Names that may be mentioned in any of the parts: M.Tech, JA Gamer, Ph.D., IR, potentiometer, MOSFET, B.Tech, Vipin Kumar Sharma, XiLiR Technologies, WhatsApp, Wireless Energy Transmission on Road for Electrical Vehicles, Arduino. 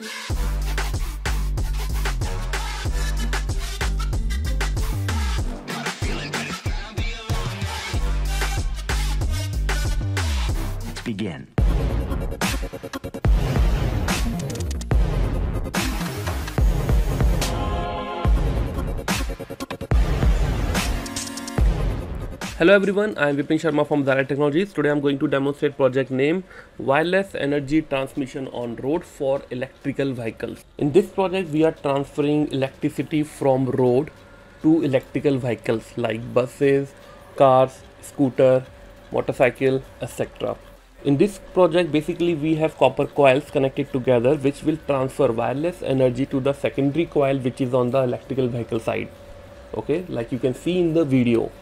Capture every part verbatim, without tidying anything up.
Let's begin. Hello everyone, I am Vipin Sharma from XiLiR Technologies. Today I am going to demonstrate project name Wireless Energy Transmission on Road for Electrical Vehicles. In this project we are transferring electricity from road to electrical vehicles like buses, cars, scooter, motorcycle, et cetera. In this project basically we have copper coils connected together which will transfer wireless energy to the secondary coil which is on the electrical vehicle side. Okay, like you can see in the video.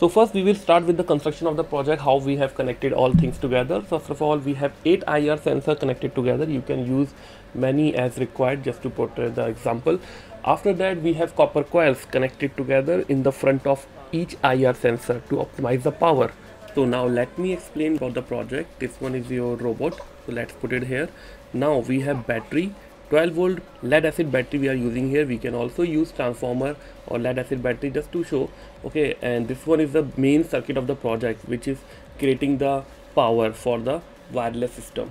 So first we will start with the construction of the project, how we have connected all things together. First of all, we have eight I R sensors connected together. You can use many as required just to portray the example. After that we have copper coils connected together in the front of each I R sensor to optimize the power. So now let me explain about the project. This one is your robot, so let's put it here. Now we have battery, twelve volt lead acid battery we are using here. We can also use transformer or lead acid battery just to show. Okay, and this one is the main circuit of the project which is creating the power for the wireless system.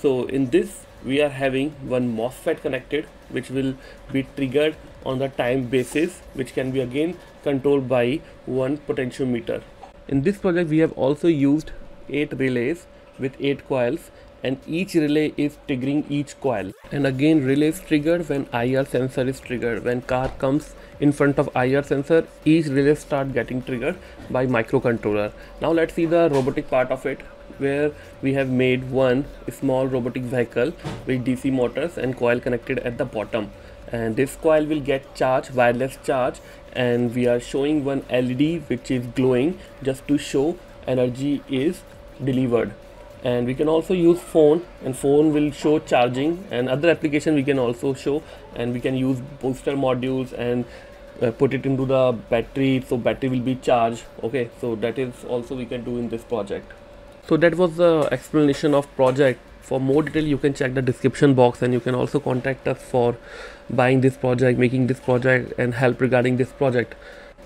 So in this we are having one MOSFET connected which will be triggered on the time basis, which can be again controlled by one potentiometer. In this project we have also used eight relays with eight coils, and each relay is triggering each coil, and again relay is triggered when I R sensor is triggered. When car comes in front of I R sensor, each relay start getting triggered by microcontroller. Now let's see the robotic part of it, where we have made one small robotic vehicle with D C motors and coil connected at the bottom, and this coil will get charge, wireless charge, and we are showing one L E D which is glowing just to show energy is delivered. And we can also use phone, and phone will show charging, and other application we can also show, and we can use booster modules and uh, put it into the battery, so battery will be charged. Okay, so that is also we can do in this project. So that was the explanation of project. For more detail you can check the description box, and you can also contact us for buying this project, making this project, and help regarding this project.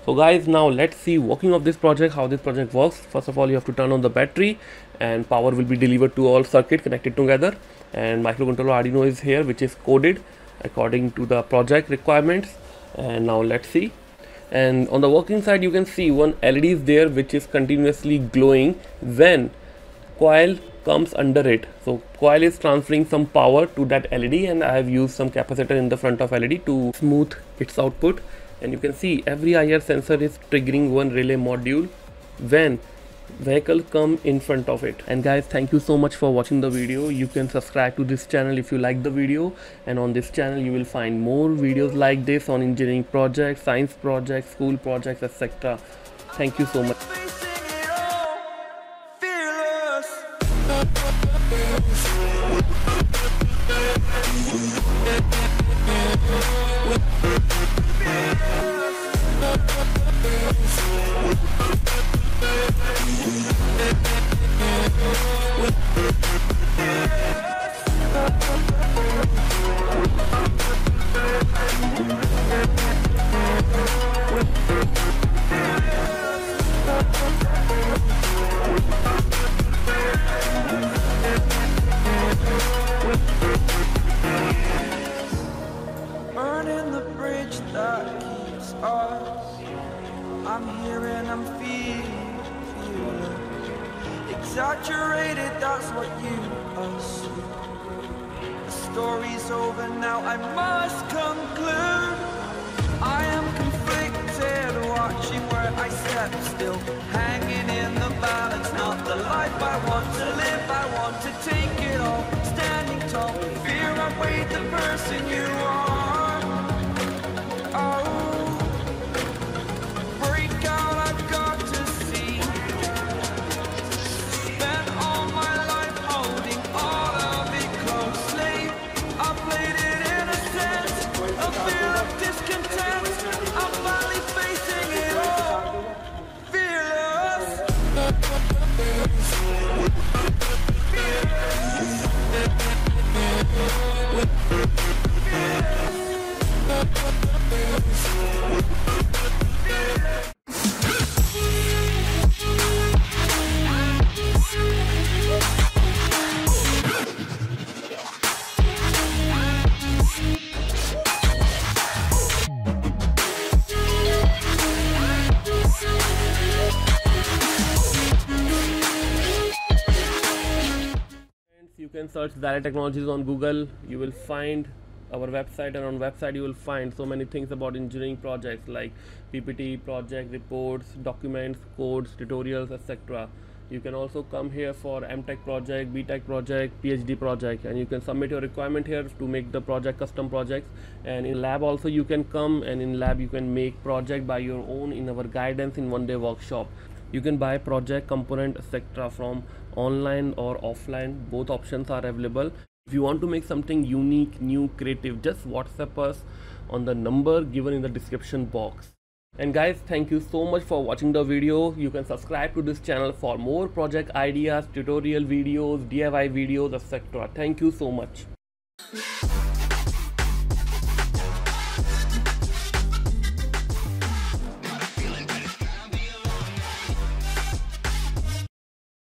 So guys, now let's see working of this project, how this project works. First of all, you have to turn on the battery and power will be delivered to all circuit connected together, and microcontroller Arduino is here which is coded according to the project requirements. And now let's see, and on the working side you can see one L E D is there which is continuously glowing when coil comes under it. So coil is transferring some power to that L E D, and I have used some capacitor in the front of L E D to smooth its output. And you can see every I R sensor is triggering one relay module when vehicle come in front of it. And guys, thank you so much for watching the video. You can subscribe to this channel if you like the video, and on this channel you will find more videos like this on engineering projects, science projects, school projects, et cetera. Thank you so much. I'm here and I'm feeling, feeling exaggerated, that's what you assume. The story's over now, I must conclude. I am conflicted, watching where I step still, hanging in the balance, not the life I want to live. I want to take it all, standing tall, fear I weighed the person you are. With can search XiLiR Technologies on Google. You will find our website, and on website you will find so many things about engineering projects like P P T, project reports, documents, codes, tutorials, et cetera. You can also come here for M Tech project, B Tech project, PhD project, and you can submit your requirement here to make the project custom projects. And in lab also you can come, and in lab you can make project by your own in our guidance in one day workshop. You can buy project, component, et cetera from online or offline. Both options are available. If you want to make something unique, new, creative, just WhatsApp us on the number given in the description box. And guys, thank you so much for watching the video. You can subscribe to this channel for more project ideas, tutorial videos, D I Y videos, et cetera. Thank you so much.